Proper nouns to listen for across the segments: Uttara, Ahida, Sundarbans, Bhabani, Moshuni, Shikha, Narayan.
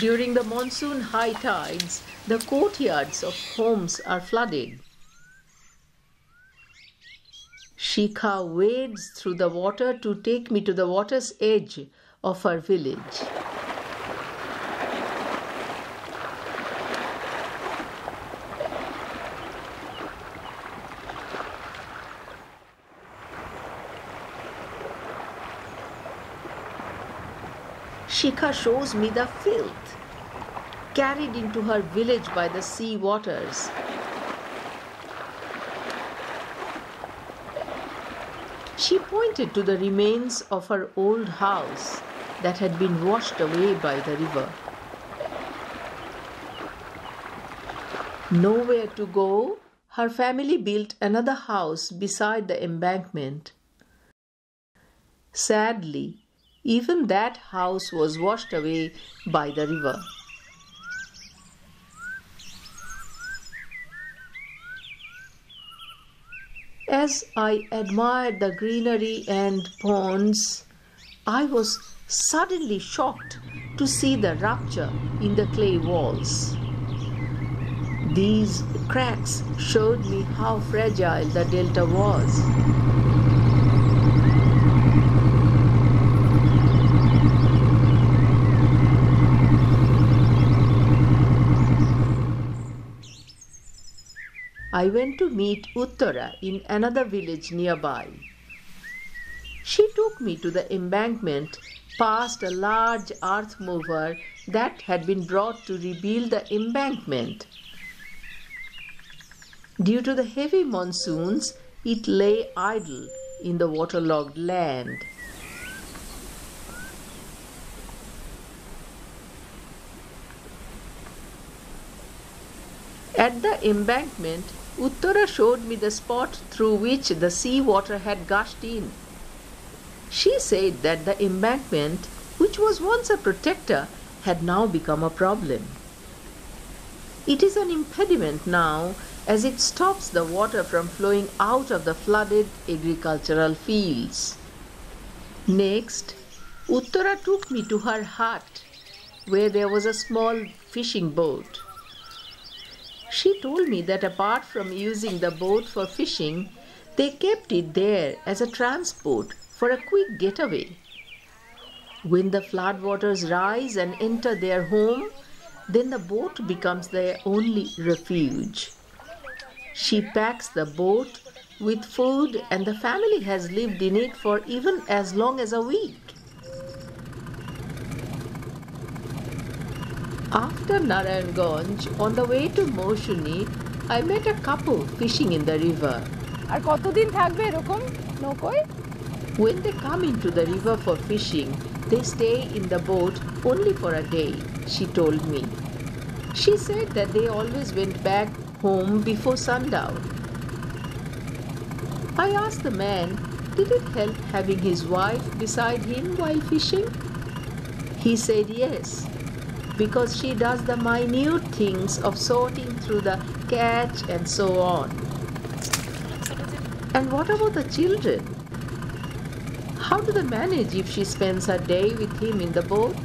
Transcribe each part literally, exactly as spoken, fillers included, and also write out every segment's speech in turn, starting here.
During the monsoon high tides, the courtyards of homes are flooded. Shikha wades through the water to take me to the water's edge of her village. Shikha shows me the filth carried into her village by the sea waters. She pointed to the remains of her old house that had been washed away by the river. Nowhere to go, her family built another house beside the embankment. Sadly, even that house was washed away by the river. As I admired the greenery and ponds, I was suddenly shocked to see the rupture in the clay walls. These cracks showed me how fragile the delta was. I went to meet Uttara in another village nearby. She took me to the embankment past a large earth mover that had been brought to rebuild the embankment. Due to the heavy monsoons, it lay idle in the waterlogged land. At the embankment, Uttara showed me the spot through which the sea water had gushed in. She said that the embankment, which was once a protector, had now become a problem. It is an impediment now, as it stops the water from flowing out of the flooded agricultural fields. Next, Uttara took me to her hut, where there was a small fishing boat. She told me that apart from using the boat for fishing, they kept it there as a transport for a quick getaway. When the floodwaters rise and enter their home, then the boat becomes their only refuge. She packs the boat with food, and the family has lived in it for even as long as a week. After Narayan on the way to Moshuni, I met a couple fishing in the river. When they come into the river for fishing, they stay in the boat only for a day, she told me. She said that they always went back home before sundown. I asked the man, did it help having his wife beside him while fishing? He said yes, because she does the minute things of sorting through the catch and so on. And what about the children? How do they manage if she spends her day with him in the boat?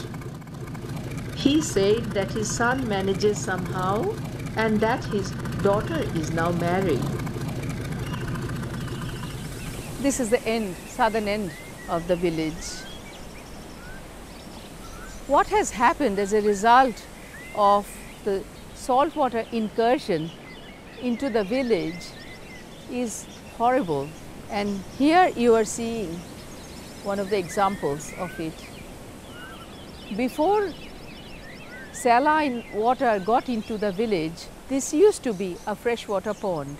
He said that his son manages somehow and that his daughter is now married. This is the end, southern end of the village. What has happened as a result of the saltwater incursion into the village is horrible. And here you are seeing one of the examples of it. Before saline water got into the village, this used to be a freshwater pond.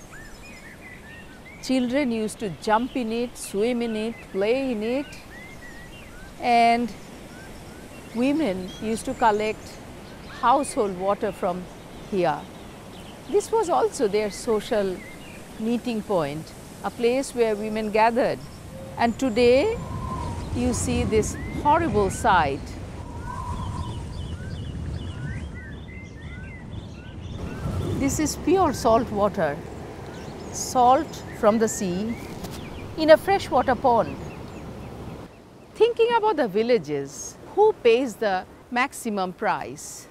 Children used to jump in it, swim in it, play in it, and women used to collect household water from here. This was also their social meeting point, a place where women gathered. And today, you see this horrible sight. This is pure salt water, salt from the sea in a freshwater pond. Thinking about the villages, who pays the maximum price.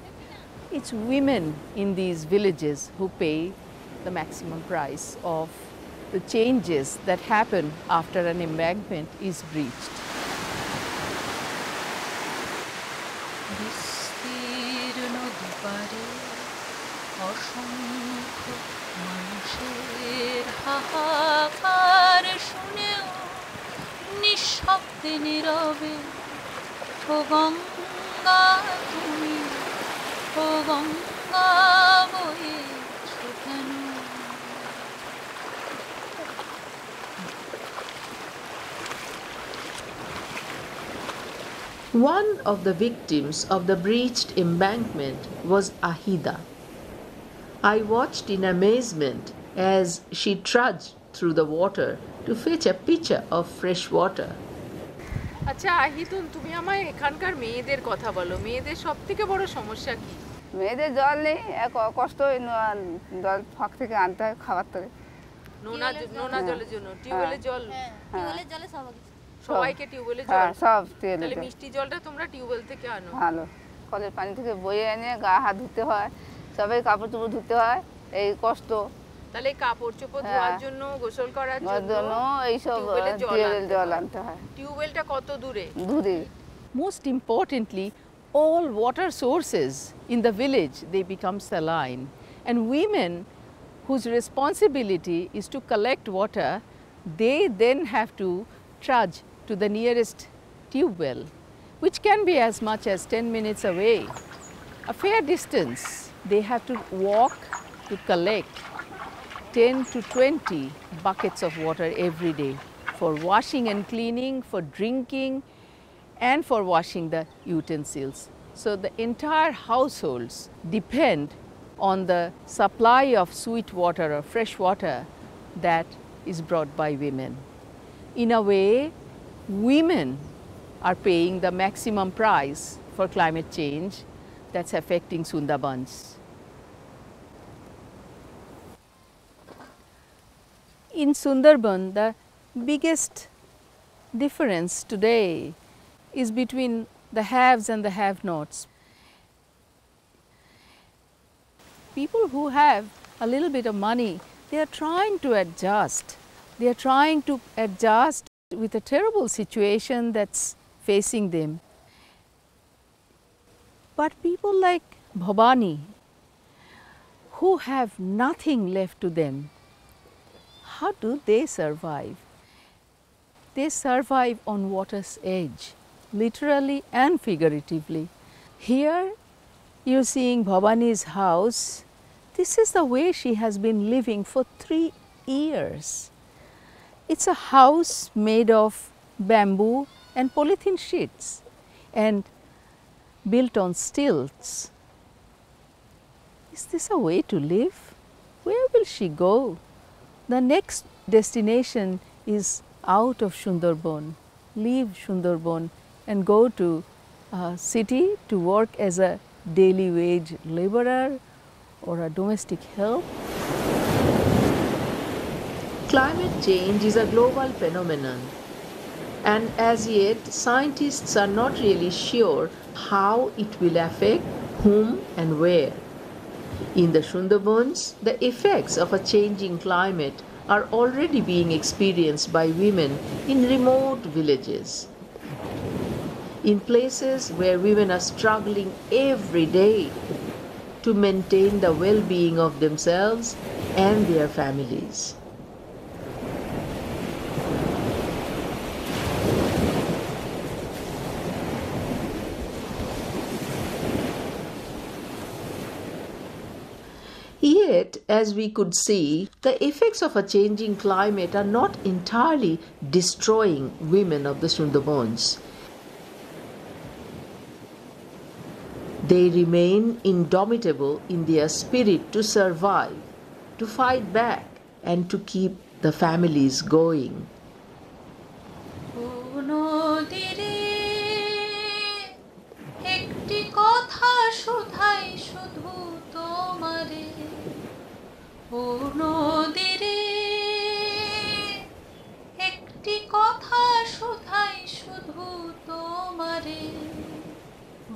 It's women in these villages who pay the maximum price of the changes that happen after an embankment is breached. One of the victims of the breached embankment was Ahida. I watched in amazement as she trudged through the water to fetch a pitcher of fresh water. আচ্ছা আহিতুন তুমি আমায় এখানকার মেয়েদের কথা বলো মেয়েদের সবথেকে বড় সমস্যা কি মেয়েদের জল নেই কষ্ট জল ফাঁক থেকে আনতে হয় খাবার তরে নোনা নোনা জলের জন্য টিউবওয়েলের জল টিউবওয়েলের জলে সব সবাইকে টিউবওয়েলের জল হ্যাঁ সব তাহলে মিষ্টি জলটা তোমরা টিউবওয়েল থেকে আনো ভালো কলের পানি থেকে বয়ে এনে গা হাত ধুতে হয় সবাই কাপড় চোপড় ধুতে হয় এই কষ্ট তাহলে কাপড় চোপড় ধোয়ার জন্য গোসল করার জন্য এই সব টিউবওয়েলের জল আনতে হয় টিউবওয়েলটা কত দূরে দূরে Most importantly, all water sources in the village, they become saline, and women whose responsibility is to collect water, they then have to trudge to the nearest tube well, which can be as much as ten minutes away, a fair distance. They have to walk to collect ten to twenty buckets of water every day for washing and cleaning, for drinking, and for washing the utensils. So the entire households depend on the supply of sweet water or fresh water that is brought by women. In a way, women are paying the maximum price for climate change that's affecting Sundarbans. In Sundarban, the biggest difference today is between the haves and the have-nots. People who have a little bit of money, they are trying to adjust. They are trying to adjust with a terrible situation that's facing them. But people like Bhabani, who have nothing left to them, how do they survive? They survive on water's edge, literally and figuratively. Here you're seeing Bhabani's house. This is the way she has been living for three years. It's a house made of bamboo and polythene sheets and built on stilts. Is this a way to live? Where will she go? The next destination is out of Sundarban, leave Sundarban and go to a city to work as a daily wage laborer or a domestic help. Climate change is a global phenomenon, and as yet scientists are not really sure how it will affect whom and where. In the Sundarbans, the effects of a changing climate are already being experienced by women in remote villages. In places where women are struggling every day to maintain the well-being of themselves and their families. Yet, as we could see, the effects of a changing climate are not entirely destroying women of the Sundarbans. They remain indomitable in their spirit to survive, to fight back, and to keep the families going.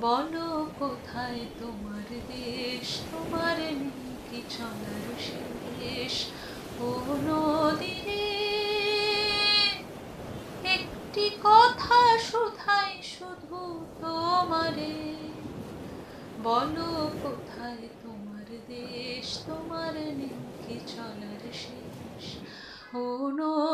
বলো কোথায় তোমার দেশ, তোমার নেই কি চলার শেষ। ও নদীরে একটি কথা শুধাই শুধু তোমারে, বলো কোথায় তোমার দেশ, তোমার নেই কি চলার শেষ। ও নদীরে